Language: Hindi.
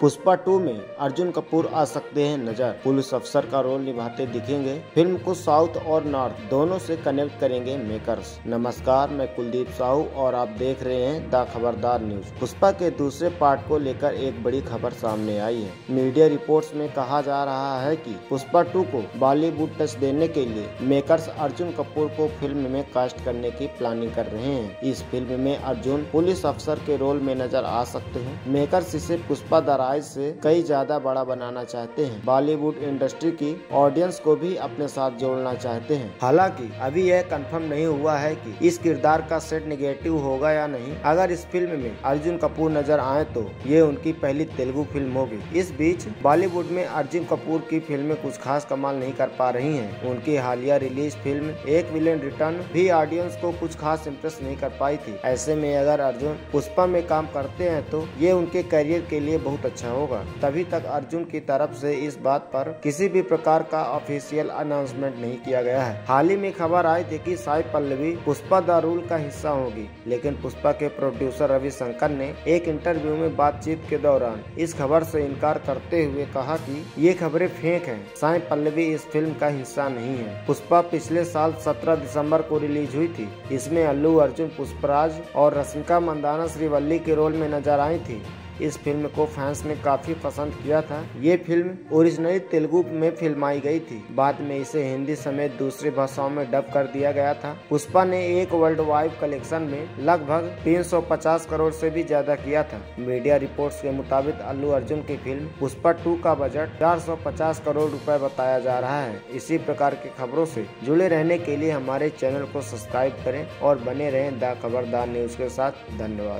पुष्पा 2 में अर्जुन कपूर आ सकते हैं नजर, पुलिस अफसर का रोल निभाते दिखेंगे। फिल्म को साउथ और नॉर्थ दोनों से कनेक्ट करेंगे मेकर्स। नमस्कार, मैं कुलदीप साहू और आप देख रहे हैं द खबरदार न्यूज। पुष्पा के दूसरे पार्ट को लेकर एक बड़ी खबर सामने आई है। मीडिया रिपोर्ट्स में कहा जा रहा है कि पुष्पा 2 को बॉलीवुड टच देने के लिए मेकर्स अर्जुन कपूर को फिल्म में कास्ट करने की प्लानिंग कर रहे हैं। इस फिल्म में अर्जुन पुलिस अफसर के रोल में नजर आ सकते हैं। मेकर्स इसे पुष्पा दराज से कई ज्यादा बड़ा बनाना चाहते हैं। बॉलीवुड इंडस्ट्री की ऑडियंस को भी अपने साथ जोड़ना चाहते हैं। हालांकि अभी यह कंफर्म नहीं हुआ है कि इस किरदार का सेट नेगेटिव होगा या नहीं। अगर इस फिल्म में अर्जुन कपूर नजर आए तो ये उनकी पहली तेलुगु फिल्म होगी। इस बीच बॉलीवुड में अर्जुन कपूर की फिल्में कुछ खास कमाल नहीं कर पा रही है। उनकी हालिया release film Ek villain return भी ऑडियंस को कुछ खास इम्प्रेस नहीं कर पाई थी। ऐसे में अगर अर्जुन पुष्पा में काम करते हैं तो ये उनके करियर के लिए बहुत अच्छा होगा। तभी तक अर्जुन की तरफ से इस बात पर किसी भी प्रकार का ऑफिशियल अनाउंसमेंट नहीं किया गया है। हाल ही में खबर आई थी कि साई पल्लवी पुष्पा द रूल का हिस्सा होगी, लेकिन पुष्पा के प्रोड्यूसर रवि रविशंकर ने एक इंटरव्यू में बातचीत के दौरान इस खबर से इनकार करते हुए कहा कि ये खबरें फेंक हैं। साई पल्लवी इस फिल्म का हिस्सा नहीं है। पुष्पा पिछले साल 17 दिसम्बर को रिलीज हुई थी। इसमें अल्लू अर्जुन, पुष्पराज और रशिका मंदाना श्रीवल्ली के रोल में नजर आई थी। इस फिल्म को फैंस ने काफी पसंद किया था। ये फिल्म ओरिजिनली तेलुगु में फिल्माई गई थी, बाद में इसे हिंदी समेत दूसरी भाषाओं में डब कर दिया गया था। पुष्पा ने एक वर्ल्ड वाइड कलेक्शन में लगभग 350 करोड़ से भी ज्यादा किया था। मीडिया रिपोर्ट्स के मुताबिक अल्लू अर्जुन की फिल्म पुष्पा 2 का बजट 450 करोड़ रुपए बताया जा रहा है। इसी प्रकार की खबरों से जुड़े रहने के लिए हमारे चैनल को सब्सक्राइब करें और बने रहें द खबरदार न्यूज के साथ। धन्यवाद।